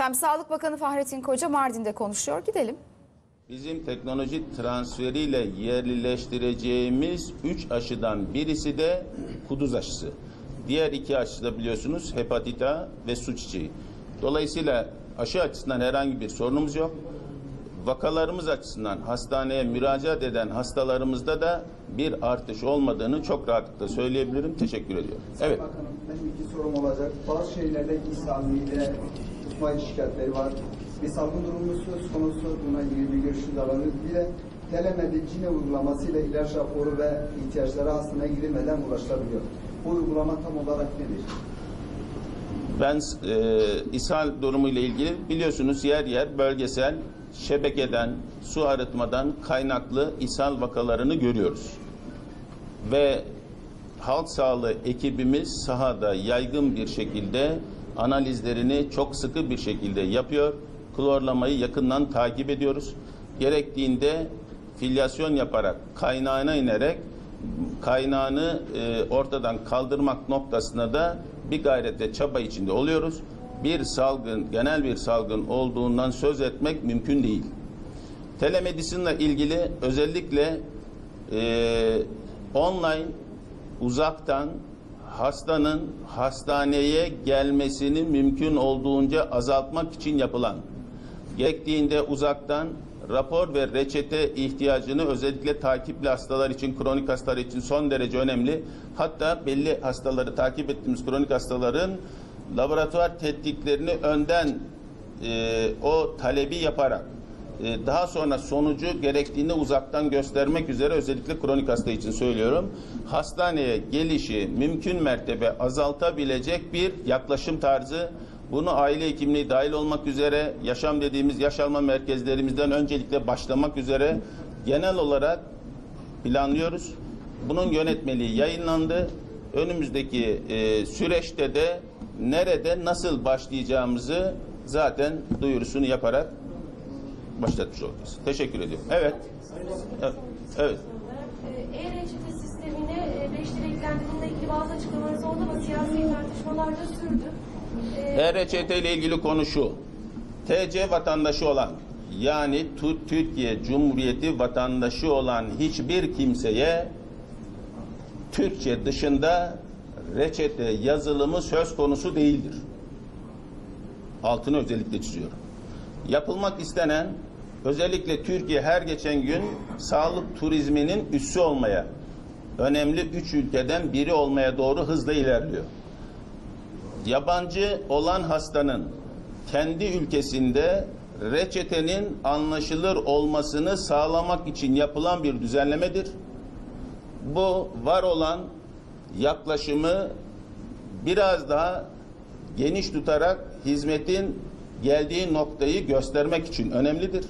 Efendim, Sağlık Bakanı Fahrettin Koca Mardin'de konuşuyor. Gidelim. Bizim teknoloji transferiyle yerleştireceğimiz 3 aşıdan birisi de kuduz aşısı. Diğer 2 aşı da biliyorsunuz hepatit A ve su çiçeği. Dolayısıyla aşı açısından herhangi bir sorunumuz yok. Vakalarımız açısından hastaneye müracaat eden hastalarımızda da bir artış olmadığını çok rahatlıkla söyleyebilirim. Teşekkür ediyorum. Evet. Bakanım, benim 2 sorum olacak. Bazı şeylerde İslami'yle tutma şikayetleri var. Bir salgın durumu söz konusu, buna ilgili bir görüşünüz alınır. Bir de telemedicine uygulamasıyla ilaç raporu ve ihtiyaçlara hastaneye girilmeden ulaşılabiliyor. Bu uygulama tam olarak nedir? Ben ishal durumu ile ilgili biliyorsunuz yer yer bölgesel şebekeden, su arıtmadan kaynaklı ishal vakalarını görüyoruz. Ve halk sağlığı ekibimiz sahada yaygın bir şekilde analizlerini çok sıkı bir şekilde yapıyor. Klorlamayı yakından takip ediyoruz. Gerektiğinde filyasyon yaparak, kaynağına inerek kaynağını ortadan kaldırmak noktasına da bir gayrette çaba içinde oluyoruz. Bir salgın, genel bir salgın olduğundan söz etmek mümkün değil. Telemedisinle ilgili özellikle online, uzaktan hastanın hastaneye gelmesini mümkün olduğunca azaltmak için yapılan, gerektiğinde uzaktan rapor ve reçete ihtiyacını özellikle takipli hastalar için, kronik hastalar için son derece önemli. Hatta belli hastaları, takip ettiğimiz kronik hastaların laboratuvar tetkiklerini önden o talebi yaparak daha sonra sonucu gerektiğini uzaktan göstermek üzere, özellikle kronik hasta için söylüyorum, hastaneye gelişi mümkün mertebe azaltabilecek bir yaklaşım tarzı. Bunu aile hekimliği dahil olmak üzere, yaşam dediğimiz yaş alma merkezlerimizden öncelikle başlamak üzere genel olarak planlıyoruz. Bunun yönetmeliği yayınlandı. Önümüzdeki süreçte de nerede nasıl başlayacağımızı zaten duyurusunu yaparak başlatmış olacağız. Teşekkür ediyorum. Evet. Evet. E-reçete sistemine 5 direklendirildiğinde ilgili bazı açıklamalarınız oldu ama siyasi tartışmalar da sürdü. E-reçete ile ilgili konu şu. TC vatandaşı olan, yani Türkiye Cumhuriyeti vatandaşı olan hiçbir kimseye Türkçe dışında reçete yazılımı söz konusu değildir. Altını özellikle çiziyorum. Yapılmak istenen, özellikle Türkiye her geçen gün sağlık turizminin üssü olmaya, önemli 3 ülkeden biri olmaya doğru hızla ilerliyor. Yabancı olan hastanın kendi ülkesinde reçetenin anlaşılır olmasını sağlamak için yapılan bir düzenlemedir. Bu var olan yaklaşımı biraz daha geniş tutarak hizmetin geldiği noktayı göstermek için önemlidir.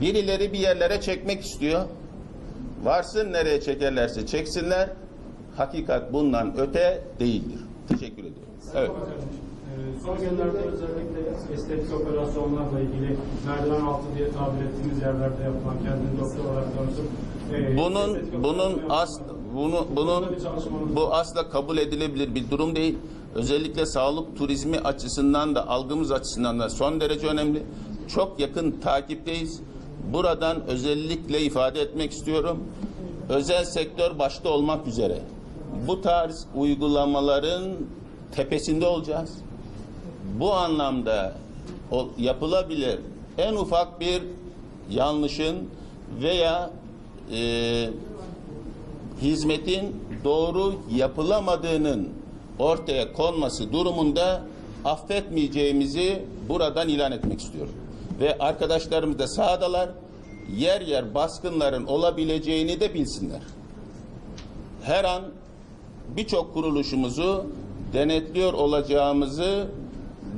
Birileri bir yerlere çekmek istiyor. Varsın nereye çekerlerse çeksinler. Hakikat bundan öte değildir. Teşekkür ediyorum. Evet. Son günlerde özellikle estetik operasyonlarla ilgili merdiven altı diye tabir ettiğimiz yerlerde yapılan, kendini doktor olarak tanıtıp bu asla kabul edilebilir bir durum değil. Özellikle sağlık turizmi açısından da, algımız açısından da son derece önemli. Çok yakın takipteyiz. Buradan özellikle ifade etmek istiyorum. Özel sektör başta olmak üzere bu tarz uygulamaların tepesinde olacağız. Bu anlamda yapılabilir en ufak bir yanlışın veya hizmetin doğru yapılamadığının ortaya konması durumunda affetmeyeceğimizi buradan ilan etmek istiyorum. Ve arkadaşlarımız da sahadalar, yer yer baskınların olabileceğini de bilsinler. Her an birçok kuruluşumuzu denetliyor olacağımızı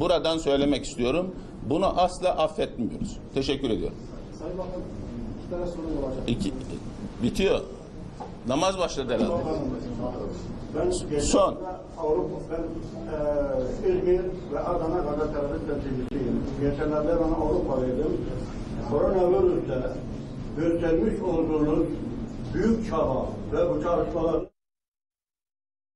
buradan söylemek istiyorum. Bunu asla affetmiyoruz. Teşekkür ediyorum. Sayın Bakanım, 2 tane sorun olacak. 2 bitiyor. Namaz başladı herhalde. Ben İzmir ve Adana kadar terörist temsilcisiyim. Geçenlerde ben Avrupa'daydım. Koronavirüste göstermiş olduğunuz büyük çaba ve bu çalışmalar